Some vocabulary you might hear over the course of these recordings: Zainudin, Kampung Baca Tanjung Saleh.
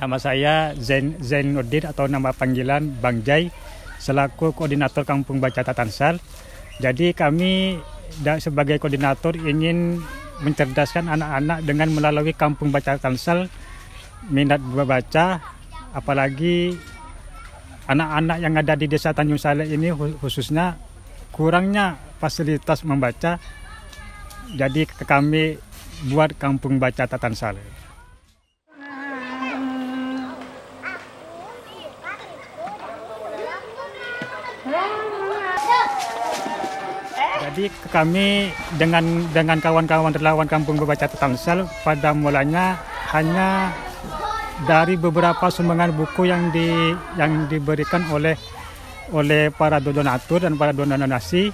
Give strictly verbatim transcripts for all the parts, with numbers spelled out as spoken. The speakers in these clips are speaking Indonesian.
Nama saya Zain, Zainudin atau nama panggilan Bang Jai, selaku koordinator Kampung Baca Tanjung Saleh. Jadi kami sebagai koordinator ingin mencerdaskan anak-anak dengan melalui Kampung Baca Tanjung Saleh, minat membaca, apalagi anak-anak yang ada di desa Tanjung Saleh ini khususnya kurangnya fasilitas membaca. Jadi kami buat Kampung Baca Tanjung Saleh. Jadi kami dengan dengan kawan-kawan relawan Kampung Baca Tanjung Saleh pada mulanya hanya dari beberapa sumbangan buku yang di yang diberikan oleh oleh para donatur dan para donasi,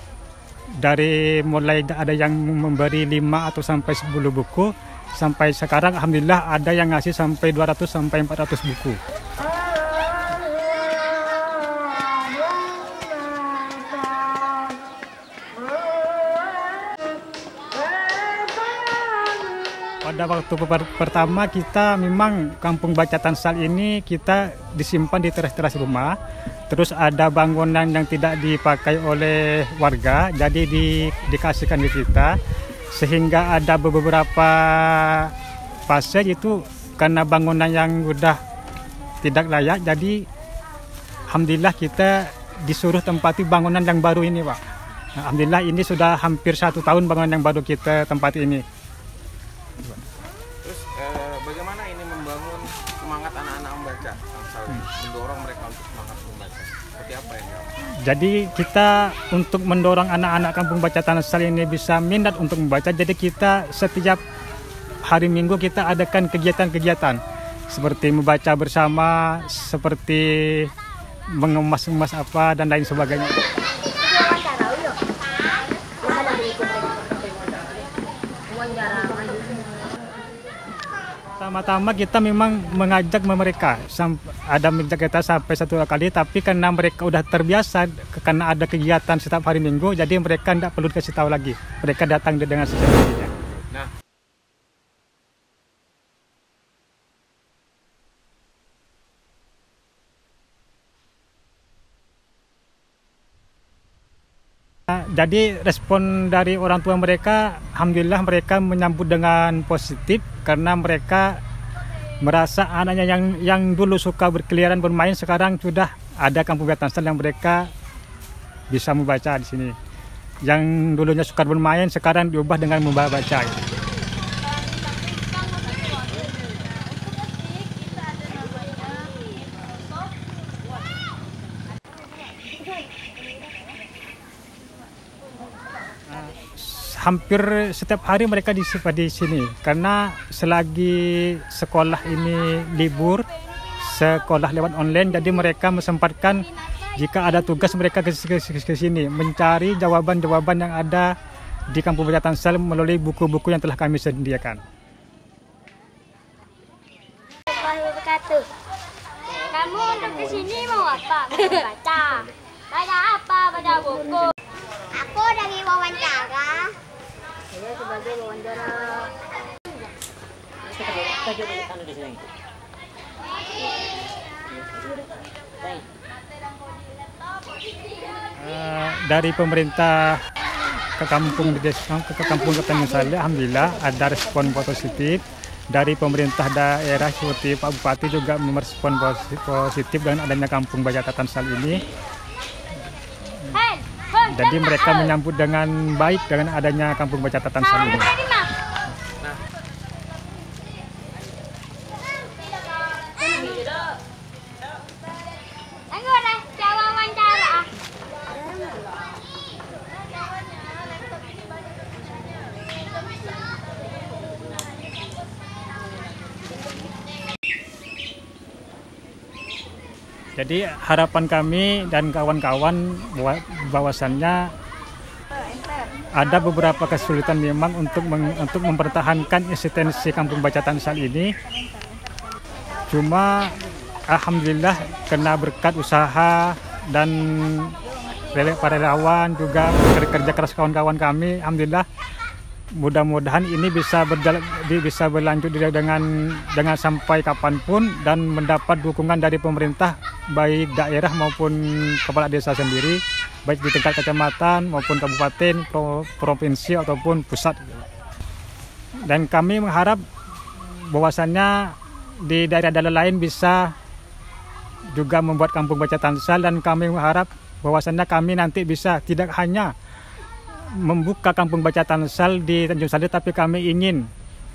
dari mulai ada yang memberi lima atau sampai sepuluh buku, sampai sekarang alhamdulillah ada yang ngasih sampai dua ratus sampai empat ratus buku. Pada waktu pertama kita memang Kampung Baca Tanjung Saleh ini kita disimpan di teras-teras rumah. Terus ada bangunan yang tidak dipakai oleh warga, jadi di, dikasihkan di kita. Sehingga ada beberapa fase itu karena bangunan yang sudah tidak layak. Jadi alhamdulillah kita disuruh tempati bangunan yang baru ini, Pak. Nah, alhamdulillah ini sudah hampir satu tahun bangunan yang baru kita tempati ini. Terus eh, bagaimana ini membangun semangat anak-anak membaca, hmm. mendorong mereka untuk semangat membaca? Seperti apa ini? Jadi kita untuk mendorong anak-anak Kampung Baca Tanjung Saleh ini bisa minat untuk membaca. Jadi kita setiap hari Minggu kita adakan kegiatan-kegiatan seperti membaca bersama, seperti mengemas-emas apa dan lain sebagainya. Pertama-tama kita memang mengajak mereka, ada mengajak kita sampai satu kali, tapi karena mereka udah terbiasa, karena ada kegiatan setiap hari Minggu, jadi mereka tidak perlu kasih tahu lagi, mereka datang dengan sendirinya. Nah. Jadi respon dari orang tua mereka, alhamdulillah mereka menyambut dengan positif karena mereka merasa anaknya yang yang dulu suka berkeliaran bermain sekarang sudah ada Kampung Baca Tanjung Saleh yang mereka bisa membaca di sini. Yang dulunya suka bermain sekarang diubah dengan membaca. Hampir setiap hari mereka disipa di sini karena selagi sekolah ini libur, sekolah lewat online, jadi mereka mesempatkan jika ada tugas mereka ke sini mencari jawaban-jawaban yang ada di Kampung Baca Tanjung Saleh melalui buku-buku yang telah kami sediakan. Kamu untuk ke sini mau apa? Mau baca. Baca apa? Baca buku. Aku dari wawancara. Saya sebagai wawancara. Kita coba tandu di sini. Dari pemerintah ke kampung desa ke kampung Tanjung Saleh, alhamdulillah ada respon positif. Dari pemerintah daerah seperti Pak Bupati juga merespon positif dengan adanya Kampung Baca Tanjung Saleh ini. Jadi mereka menyambut dengan baik dengan adanya Kampung Baca Tanjung Saleh. Jadi harapan kami dan kawan-kawan bahwasannya ada beberapa kesulitan memang untuk meng, untuk mempertahankan eksistensi Kampung Baca Tanjung Saleh ini. Cuma alhamdulillah kena berkat usaha dan para relawan juga kerja keras kawan-kawan kami. Alhamdulillah mudah-mudahan ini bisa berjalan, bisa berlanjut dengan dengan sampai kapanpun dan mendapat dukungan dari pemerintah baik daerah maupun kepala desa sendiri, baik di tingkat kecamatan maupun kabupaten, provinsi ataupun pusat. Dan kami mengharap bahwasannya di daerah-daerah lain bisa juga membuat Kampung Baca Tanjung Saleh, dan kami mengharap bahwasannya kami nanti bisa tidak hanya membuka Kampung Baca Tanjung Saleh di Tanjung Saleh, tapi kami ingin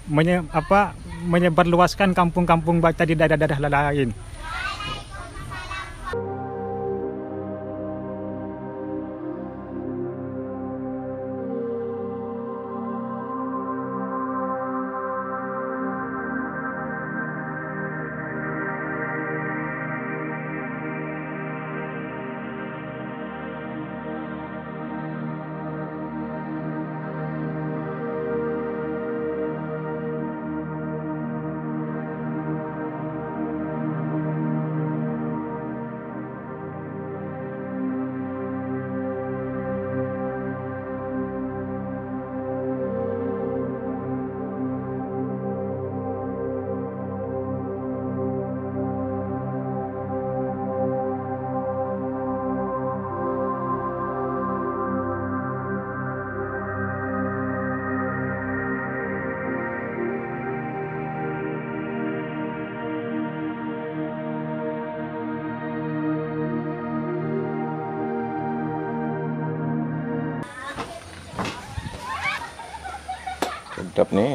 menye, apa, menyebarluaskan kampung-kampung baca di daerah-daerah lain. Sedap nih.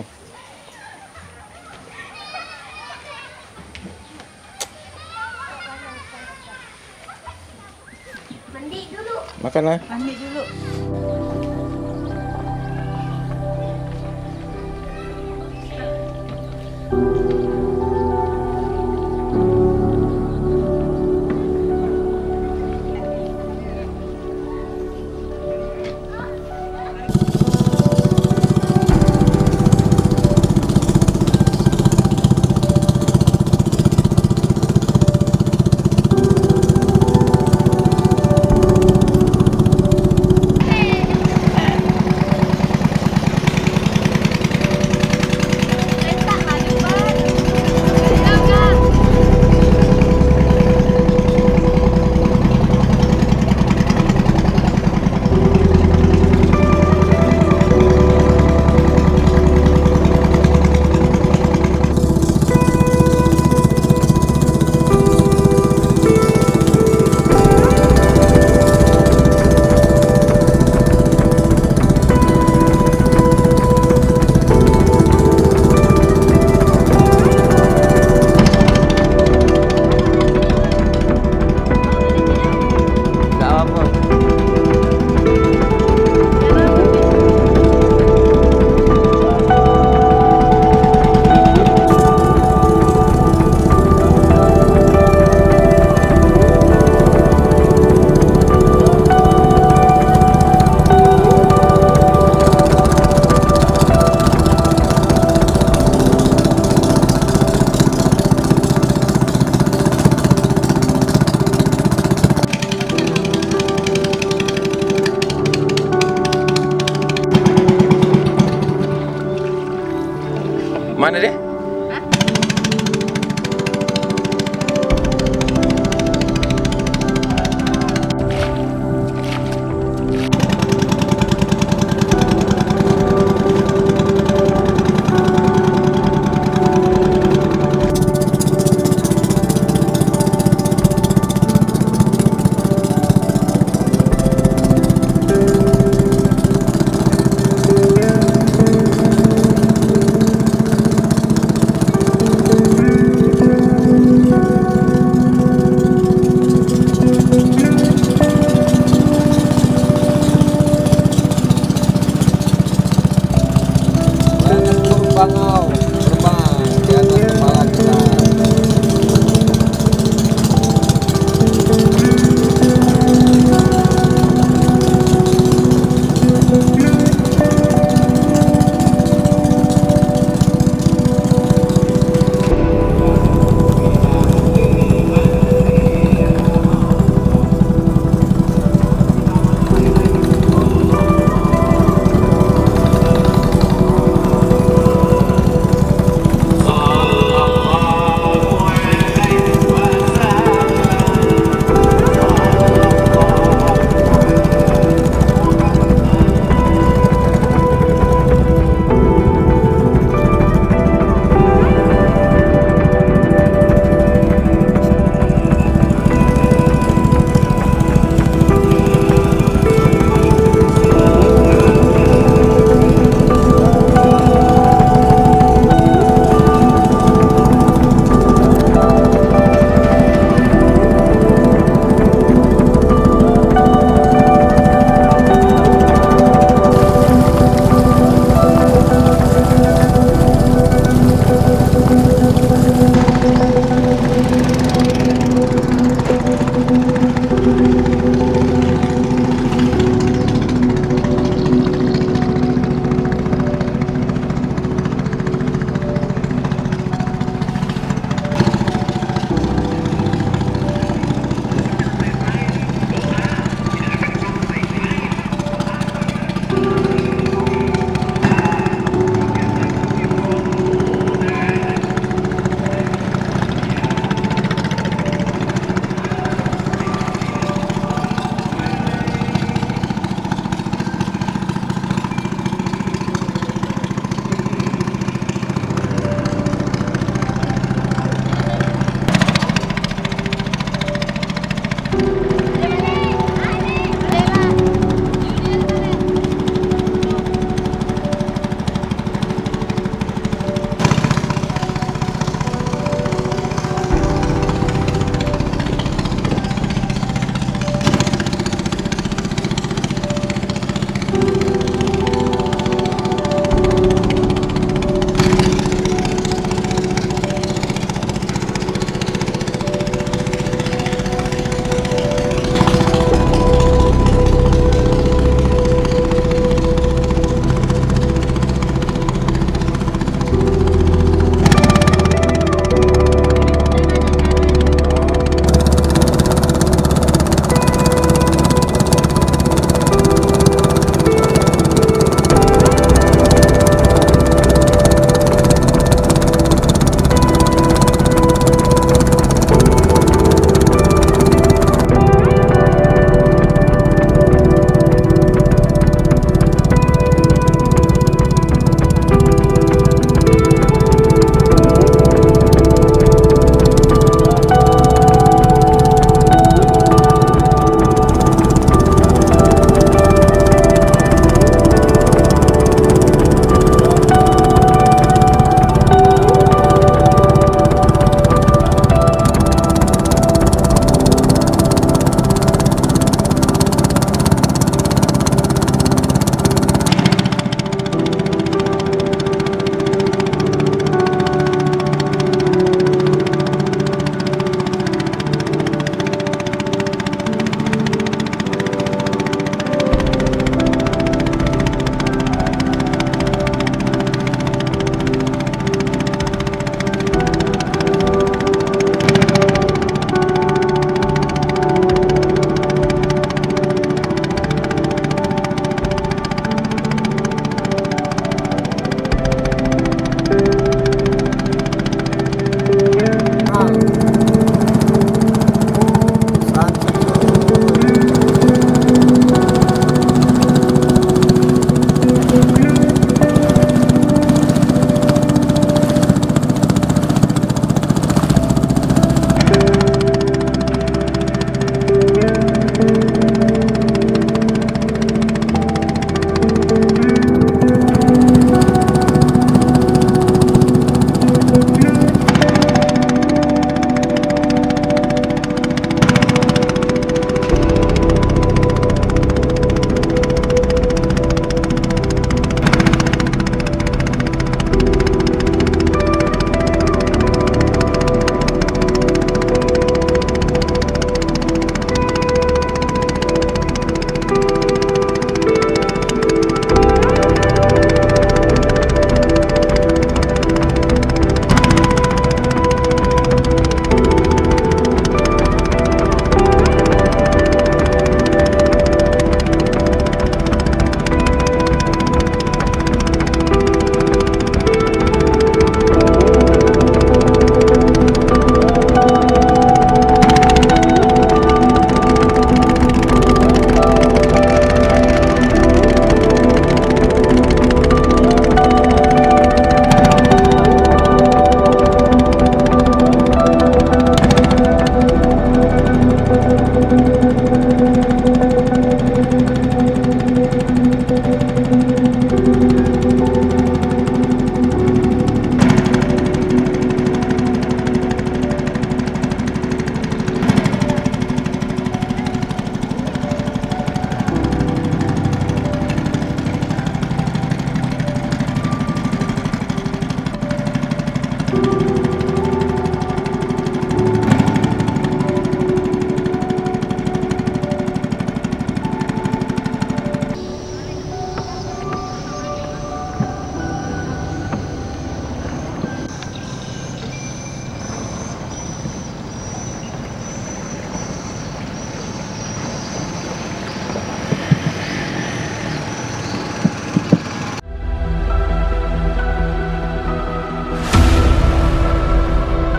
Mandi dulu. Makan lah. Mandi dulu.